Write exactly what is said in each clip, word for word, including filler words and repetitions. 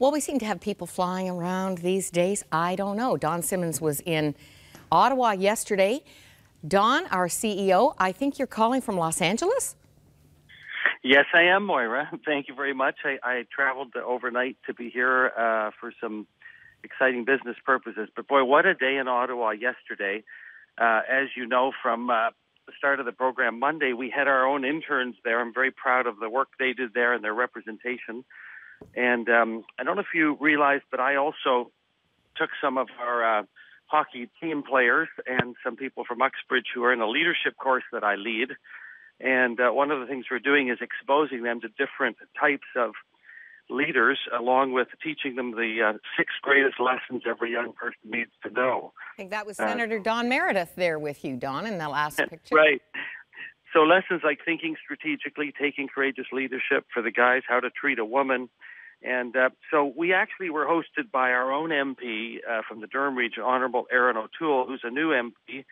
Well, we seem to have people flying around these days. I don't know. Don Simmons was in Ottawa yesterday. Don, our C E O, I think you're calling from Los Angeles? Yes, I am, Moira. Thank you very much. I, I traveled overnight to be here uh, for some exciting business purposes. But boy, what a day in Ottawa yesterday. Uh, as you know from uh, the start of the program Monday, we had our own interns there. I'm very proud of the work they did there and their representation. And um, I don't know if you realized, but I also took some of our uh, hockey team players and some people from Uxbridge who are in a leadership course that I lead. And uh, one of the things we're doing is exposing them to different types of leaders, along with teaching them the uh, six greatest lessons every young person needs to know. I think that was Senator uh, Don Meredith there with you, Don, in the last picture. Right. So lessons like thinking strategically, taking courageous leadership for the guys, how to treat a woman. And uh, so we actually were hosted by our own M P uh, from the Durham region, Honourable Aaron O'Toole, who's a new M P.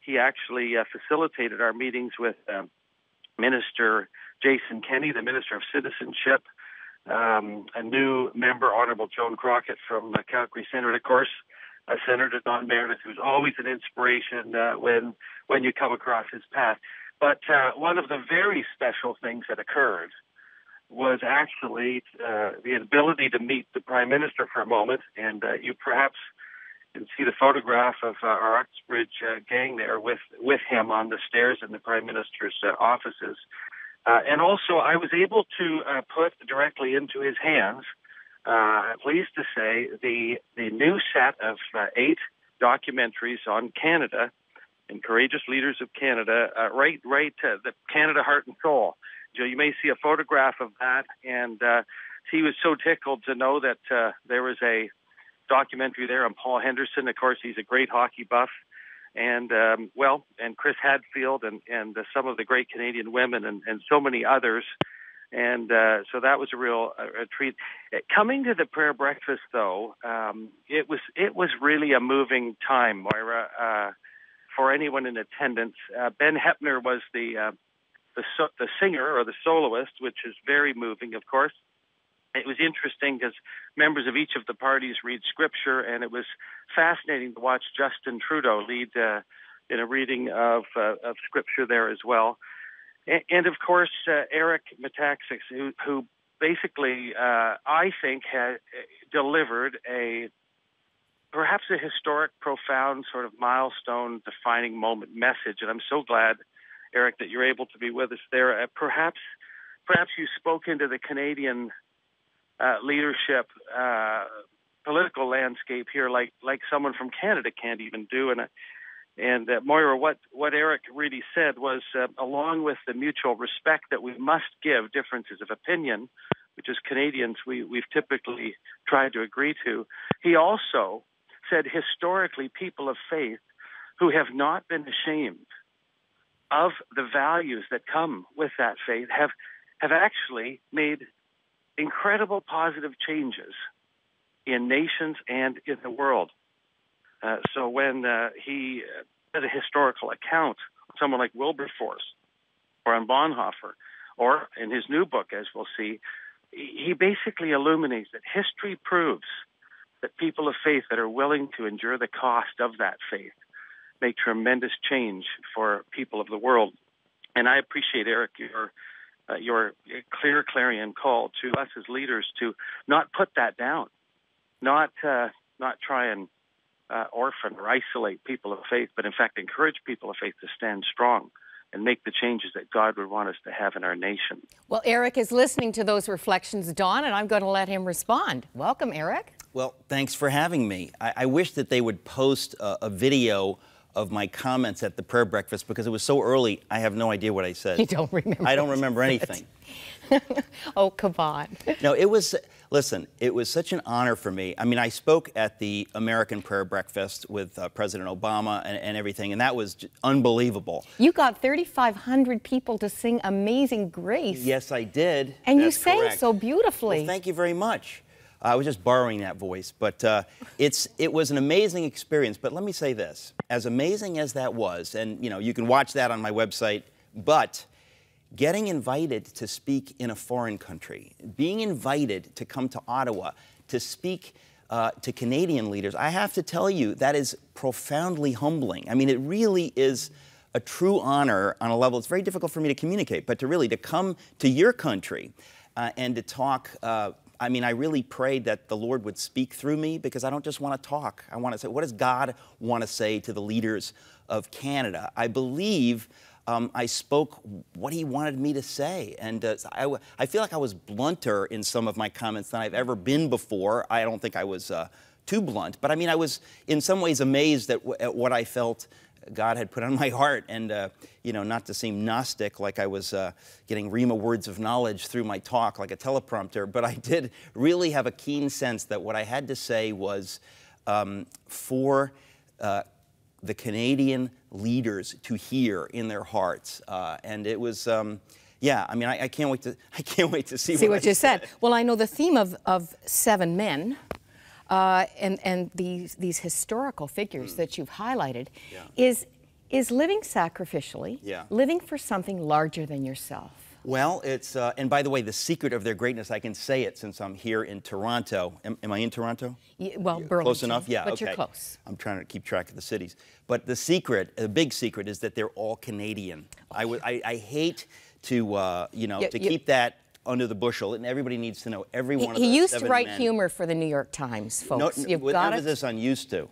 He actually uh, facilitated our meetings with uh, Minister Jason Kenney, the Minister of Citizenship, um, a new member, Honourable Joan Crockett from uh, Calgary Centre, and of course, uh, Senator Don Meredith, who's always an inspiration uh, when, when you come across his path. But uh, one of the very special things that occurred was actually uh, the ability to meet the Prime Minister for a moment. And uh, you perhaps can see the photograph of uh, our Uxbridge uh, gang there with, with him on the stairs in the Prime Minister's uh, offices. Uh, and also, I was able to uh, put directly into his hands, uh, pleased to say, the, the new set of uh, eight documentaries on Canada and courageous leaders of Canada, uh, right, right, uh, the Canada Heart and Soul. So you may see a photograph of that, and uh, he was so tickled to know that uh, there was a documentary there on Paul Henderson. Of course, he's a great hockey buff, and um, well, and Chris Hadfield, and and uh, some of the great Canadian women, and, and so many others. And uh, so that was a real uh, a treat. Coming to the prayer breakfast, though, um, it was it was really a moving time, Moira. Uh, For anyone in attendance, uh, Ben Heppner was the uh, the, so the singer or the soloist, which is very moving, of course. It was interesting because members of each of the parties read scripture, and it was fascinating to watch Justin Trudeau lead uh, in a reading of uh, of scripture there as well. And, and of course, uh, Eric Metaxas, who, who basically uh, I think had delivered a perhaps a historic, profound, sort of milestone-defining moment message. And I'm so glad, Eric, that you're able to be with us there. Uh, perhaps perhaps you spoke into the Canadian uh, leadership uh, political landscape here like, like someone from Canada can't even do. And, uh, and uh, Moira, what, what Eric really said was, uh, along with the mutual respect that we must give differences of opinion, which as Canadians we, we've typically tried to agree to, he also said historically people of faith who have not been ashamed of the values that come with that faith have have actually made incredible positive changes in nations and in the world. Uh, so when uh, he did a historical account of someone like Wilberforce or on Bonhoeffer, or in his new book, as we'll see, he basically illuminates that history proves that people of faith that are willing to endure the cost of that faith make tremendous change for people of the world. And I appreciate, Eric, your, uh, your clear clarion call to us as leaders to not put that down, not, uh, not try and uh, orphan or isolate people of faith, but in fact encourage people of faith to stand strong and make the changes that God would want us to have in our nation. Well, Eric is listening to those reflections, Don, and I'm going to let him respond. Welcome, Eric. Well, thanks for having me. I, I wish that they would post a, a video of my comments at the prayer breakfast, because it was so early, I have no idea what I said. You don't remember. I don't remember anything. Oh, come on. No, it was, listen, it was such an honor for me. I mean, I spoke at the American prayer breakfast with uh, President Obama and, and everything, and that was just unbelievable. You got thirty-five hundred people to sing Amazing Grace. Yes, I did. And That's you sang correct. so beautifully. Well, thank you very much. I was just borrowing that voice, but uh, it's it was an amazing experience. But let me say this, as amazing as that was, and you know, you can watch that on my website, but getting invited to speak in a foreign country, being invited to come to Ottawa to speak uh, to Canadian leaders, I have to tell you, that is profoundly humbling. I mean, it really is a true honor on a level it's very difficult for me to communicate, but to really, to come to your country uh, and to talk, uh, I mean, I really prayed that the Lord would speak through me, because I don't just want to talk. I want to say, what does God want to say to the leaders of Canada? I believe um, I spoke what he wanted me to say. And uh, I, I feel like I was blunter in some of my comments than I've ever been before. I don't think I was uh, too blunt, but I mean, I was in some ways amazed at, w at what I felt God had put on my heart, and uh, you know, not to seem Gnostic, like I was uh, getting Rima words of knowledge through my talk like a teleprompter, but I did really have a keen sense that what I had to say was um, for uh, the Canadian leaders to hear in their hearts, uh, and it was, um, yeah. I mean, I, I can't wait to, I can't wait to see, see what, what I you said. said. Well, I know the theme of of seven men. Uh, and and these these historical figures mm. that you've highlighted yeah. is is living sacrificially, yeah. living for something larger than yourself. Well, it's uh, and by the way, the secret of their greatness, I can say it since I'm here in Toronto. Am, am I in Toronto? Yeah, well, Burlington. Close enough, yeah. But okay. You're close. I'm trying to keep track of the cities. But the secret, the big secret, is that they're all Canadian. Oh, I, would, I I hate to uh, you know yeah, to yeah. keep that under the bushel, and everybody needs to know every one of those. He used to write humor for the New York Times, folks. No, you've got it. This on used to.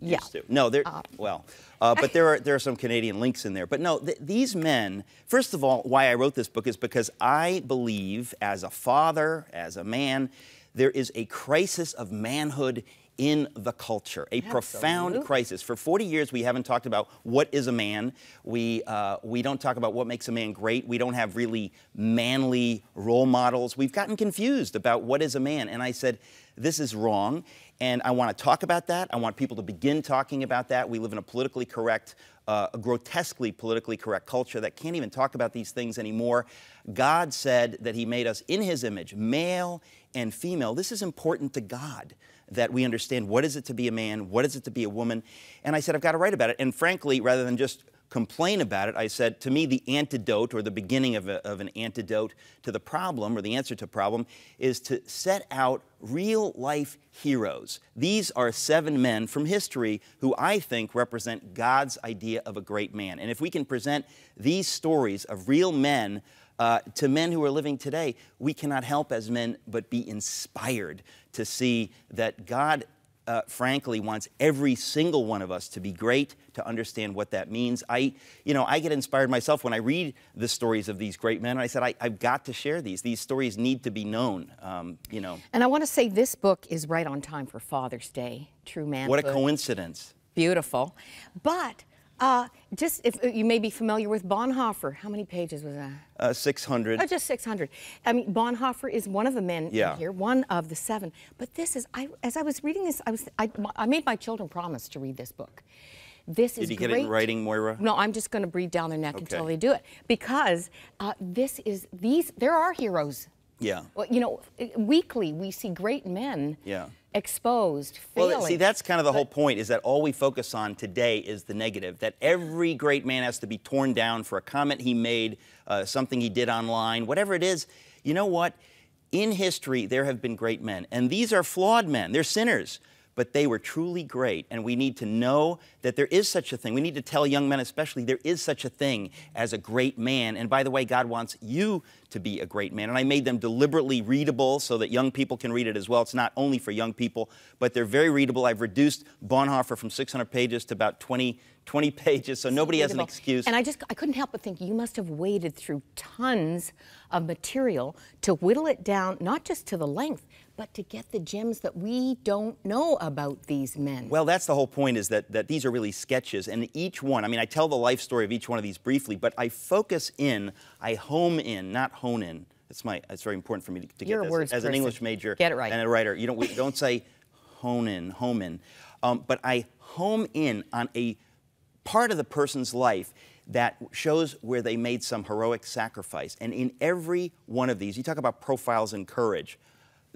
Yeah. Used to. No, there. Uh, well, uh, but there are there are some Canadian links in there. But no, th these men. First of all, why I wrote this book is because I believe, as a father, as a man, there is a crisis of manhood in the culture, a Absolutely. profound crisis. For forty years, we haven't talked about what is a man. We, uh, we don't talk about what makes a man great. We don't have really manly role models. We've gotten confused about what is a man. And I said, this is wrong. And I want to talk about that. I want people to begin talking about that. We live in a politically correct, uh, a grotesquely politically correct culture that can't even talk about these things anymore. God said that he made us in his image, male and female. This is important to God, that we understand what is it to be a man, what is it to be a woman. And I said, I've got to write about it. And frankly, rather than just complain about it, I said, to me, the antidote, or the beginning of, a, of an antidote to the problem, or the answer to the problem, is to set out real-life heroes. These are seven men from history who I think represent God's idea of a great man. And if we can present these stories of real men Uh, to men who are living today, we cannot help as men but be inspired to see that God, uh, frankly, wants every single one of us to be great, to understand what that means. I, you know, I get inspired myself when I read the stories of these great men, and I said, I, I've got to share these. These stories need to be known, um, you know. And I want to say this book is right on time for Father's Day, True Manhood. What a coincidence. Beautiful. But Uh, just, if you may be familiar with Bonhoeffer. How many pages was that? Uh, six hundred. Oh, just six hundred. I mean, Bonhoeffer is one of the men yeah. in here, one of the seven. But this is, I, as I was reading this, I, was, I, I made my children promise to read this book. This is great. Did you get it in writing, Moira? No, I'm just going to breathe down their neck okay. until they do it. Because uh, this is, these, there are heroes. Yeah. Well, you know, weekly we see great men yeah. exposed, failing. Well, see, that's kind of the but, whole point, is that all we focus on today is the negative, that every great man has to be torn down for a comment he made, uh, something he did online, whatever it is. You know what? In history, there have been great men, and these are flawed men. They're sinners. But they were truly great, and we need to know that there is such a thing. We need to tell young men especially there is such a thing as a great man. And by the way, God wants you to be a great man. And I made them deliberately readable so that young people can read it as well. It's not only for young people, but they're very readable. I've reduced Bonhoeffer from six hundred pages to about twenty pages, so nobody has an excuse. And I just, I couldn't help but think you must have waded through tons of material to whittle it down, not just to the length, but to get the gems that we don't know about these men. Well, that's the whole point, is that, that these are really sketches, and each one, I mean, I tell the life story of each one of these briefly, but I focus in, I home in, not hone in. It's my, it's very important for me to, to get this. As an English major get it right. and a writer, you don't, we don't say hone in, home in, um, but I home in on a part of the person's life that shows where they made some heroic sacrifice. And in every one of these, you talk about profiles and courage.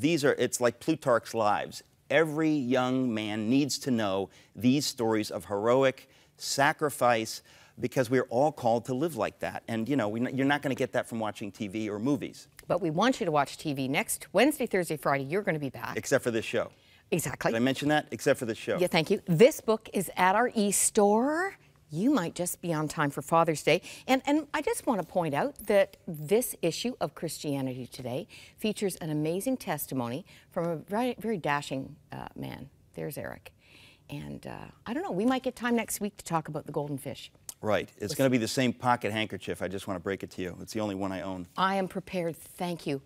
These are, it's like Plutarch's Lives. Every young man needs to know these stories of heroic sacrifice, because we're all called to live like that. And, you know, we, you're not going to get that from watching T V or movies. But we want you to watch T V next Wednesday, Thursday, Friday. You're going to be back. Except for this show. Exactly. Did I mention that? Except for this show. Yeah, thank you. This book is at our e-store. You might just be on time for Father's Day. And, and I just want to point out that this issue of Christianity Today features an amazing testimony from a very, very dashing uh, man. There's Eric. And uh, I don't know, we might get time next week to talk about the golden fish. Right. It's Listen. Going to be the same pocket handkerchief. I just want to break it to you. It's the only one I own. I am prepared. Thank you.